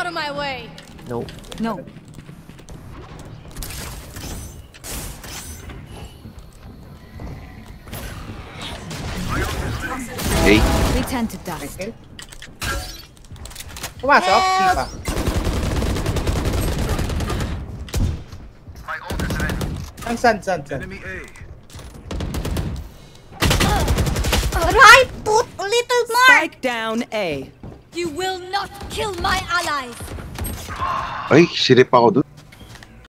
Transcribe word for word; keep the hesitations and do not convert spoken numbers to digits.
out of my way. No. No. Hey. They tend to die. Okay. Come on, Help. Keeper. Sun, sun, sun. Enemy A. Right foot, little mark. Spike down A. You will not kill my allies. Ay, sirip ako dun.